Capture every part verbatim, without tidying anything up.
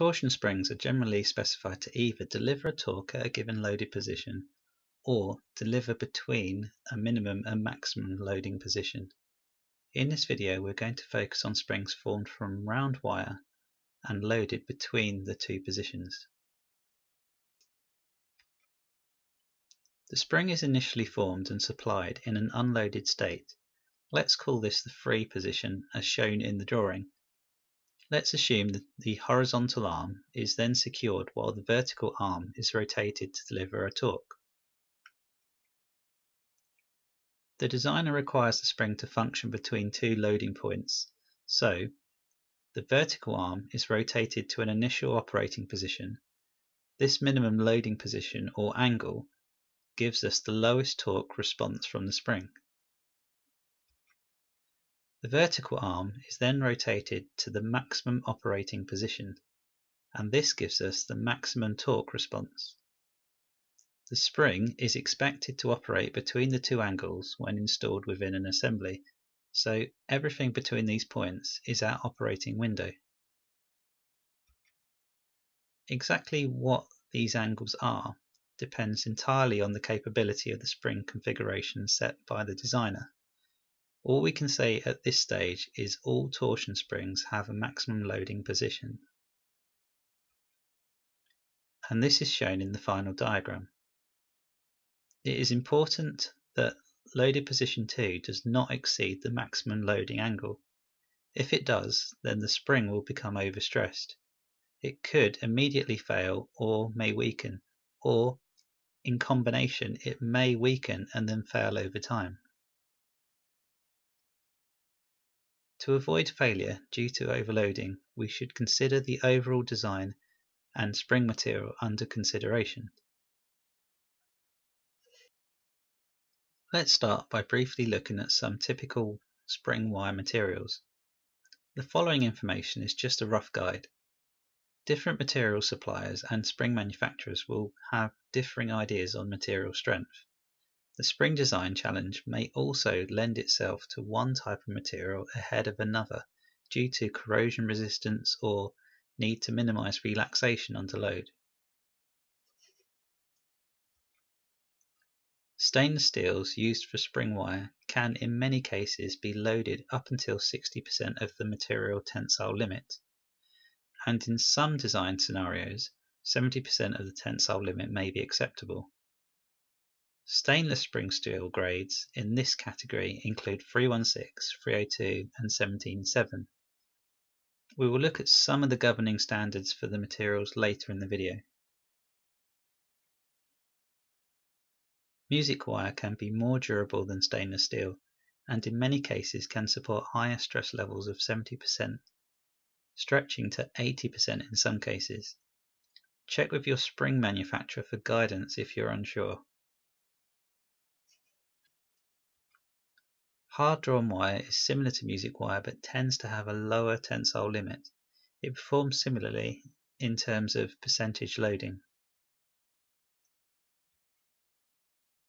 Torsion springs are generally specified to either deliver a torque at a given loaded position or deliver between a minimum and maximum loading position. In this video we're going to focus on springs formed from round wire and loaded between the two positions. The spring is initially formed and supplied in an unloaded state. Let's call this the free position as shown in the drawing. Let's assume that the horizontal arm is then secured while the vertical arm is rotated to deliver a torque. The designer requires the spring to function between two loading points, so the vertical arm is rotated to an initial operating position. This minimum loading position or angle gives us the lowest torque response from the spring. The vertical arm is then rotated to the maximum operating position, and this gives us the maximum torque response. The spring is expected to operate between the two angles when installed within an assembly, so everything between these points is our operating window. Exactly what these angles are depends entirely on the capability of the spring configuration set by the designer. All we can say at this stage is all torsion springs have a maximum loading position, and this is shown in the final diagram. It is important that loaded position two does not exceed the maximum loading angle. If it does, then the spring will become overstressed. It could immediately fail or may weaken, or in combination it may weaken and then fail over time. To avoid failure due to overloading, we should consider the overall design and spring material under consideration. Let's start by briefly looking at some typical spring wire materials. The following information is just a rough guide. Different material suppliers and spring manufacturers will have differing ideas on material strength. The spring design challenge may also lend itself to one type of material ahead of another due to corrosion resistance or need to minimize relaxation under load. Stainless steels used for spring wire can in many cases be loaded up until sixty percent of the material tensile limit, and in some design scenarios seventy percent of the tensile limit may be acceptable. Stainless spring steel grades in this category include three one six, three oh two and seventeen seven. We will look at some of the governing standards for the materials later in the video. Music wire can be more durable than stainless steel, and in many cases can support higher stress levels of seventy percent, stretching to eighty percent in some cases. Check with your spring manufacturer for guidance if you're unsure. Hard-drawn wire is similar to music wire but tends to have a lower tensile limit. It performs similarly in terms of percentage loading.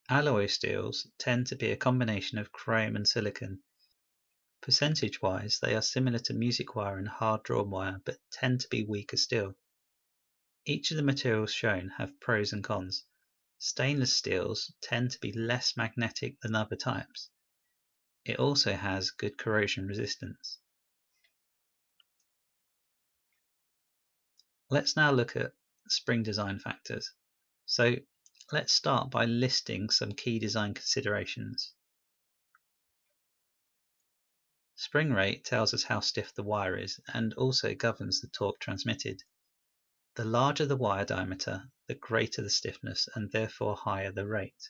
Alloy steels tend to be a combination of chrome and silicon. Percentage-wise, they are similar to music wire and hard-drawn wire, but tend to be weaker still. Each of the materials shown have pros and cons. Stainless steels tend to be less magnetic than other types. It also has good corrosion resistance. Let's now look at spring design factors. So, let's start by listing some key design considerations. Spring rate tells us how stiff the wire is and also governs the torque transmitted. The larger the wire diameter, the greater the stiffness and therefore higher the rate.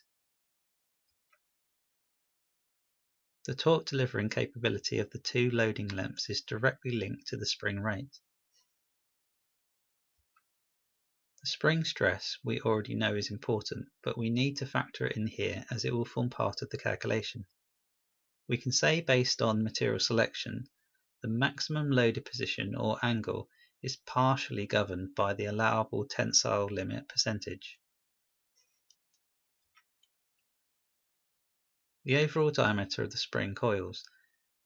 The torque delivering capability of the two loading lengths is directly linked to the spring rate. The spring stress we already know is important, but we need to factor it in here as it will form part of the calculation. We can say based on material selection, the maximum loaded position or angle is partially governed by the allowable tensile limit percentage. The overall diameter of the spring coils.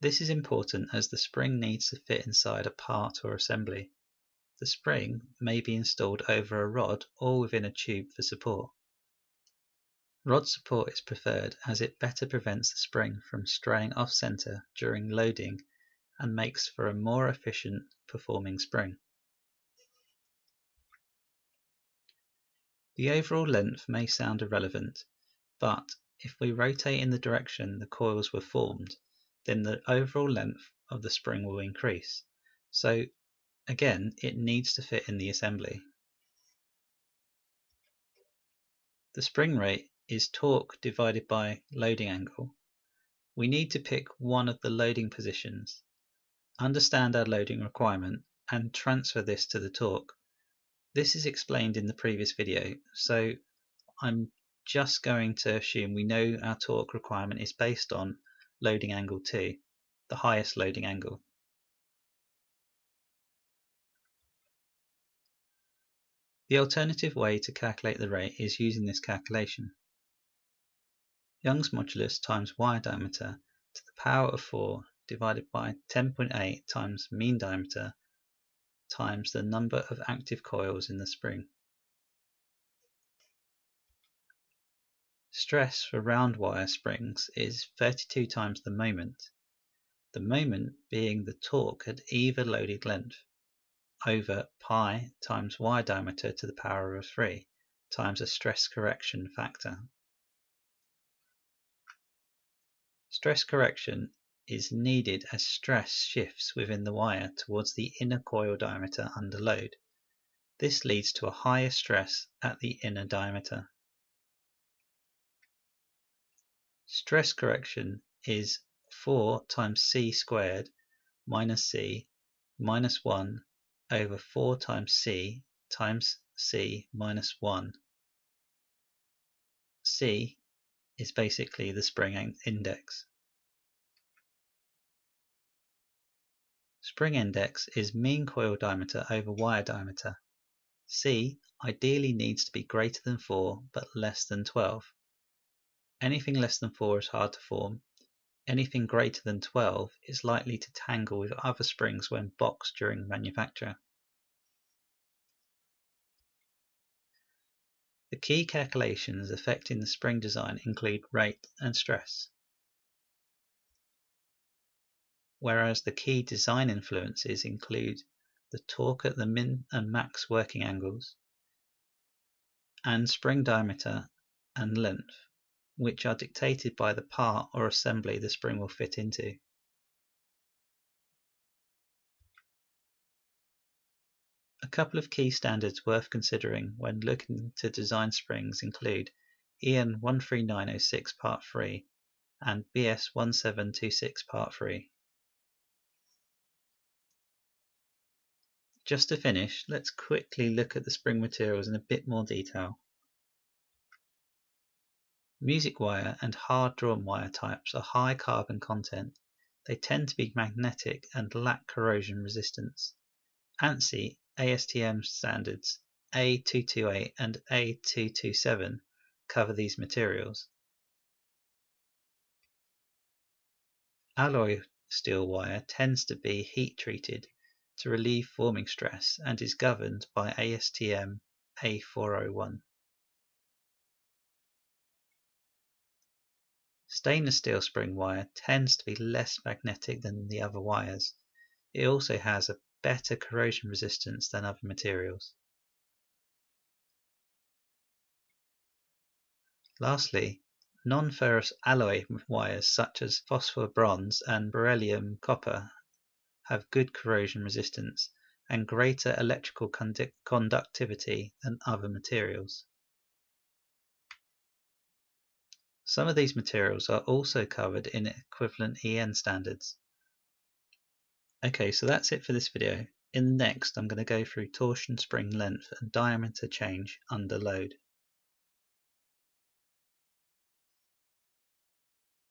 This is important as the spring needs to fit inside a part or assembly. The spring may be installed over a rod or within a tube for support. Rod support is preferred as it better prevents the spring from straying off center during loading and makes for a more efficient performing spring. The overall length may sound irrelevant, but if we rotate in the direction the coils were formed, then the overall length of the spring will increase. So again, it needs to fit in the assembly. The spring rate is torque divided by loading angle. We need to pick one of the loading positions, understand our loading requirement, and transfer this to the torque. This is explained in the previous video, so I'm just going to assume we know our torque requirement is based on loading angle two, the highest loading angle. The alternative way to calculate the rate is using this calculation. Young's modulus times wire diameter to the power of four divided by ten point eight times mean diameter times the number of active coils in the spring. Stress for round wire springs is thirty-two times the moment, the moment being the torque at either loaded length, over pi times wire diameter to the power of three times a stress correction factor. Stress correction is needed as stress shifts within the wire towards the inner coil diameter under load. This leads to a higher stress at the inner diameter. Stress correction is four times C squared minus C minus one over four times C times C minus one. C is basically the spring index. Spring index is mean coil diameter over wire diameter. C ideally needs to be greater than four but less than twelve. Anything less than four is hard to form. Anything greater than twelve is likely to tangle with other springs when boxed during manufacture. The key calculations affecting the spring design include rate and stress, whereas the key design influences include the torque at the min and max working angles and spring diameter and length, which are dictated by the part or assembly the spring will fit into. A couple of key standards worth considering when looking to design springs include E N one three nine zero six Part three and B S one seven two six Part three. Just to finish, let's quickly look at the spring materials in a bit more detail. Music wire and hard-drawn wire types are high carbon content. They tend to be magnetic and lack corrosion resistance. ANSI A S T M standards A two two eight and A two two seven cover these materials. Alloy steel wire tends to be heat-treated to relieve forming stress and is governed by A S T M A four oh one. Stainless steel spring wire tends to be less magnetic than the other wires. It also has a better corrosion resistance than other materials. Lastly, non-ferrous alloy wires such as phosphor bronze and beryllium copper have good corrosion resistance and greater electrical condu- conductivity than other materials. Some of these materials are also covered in equivalent E N standards. Okay, so that's it for this video. In the next, I'm going to go through torsion spring length and diameter change under load.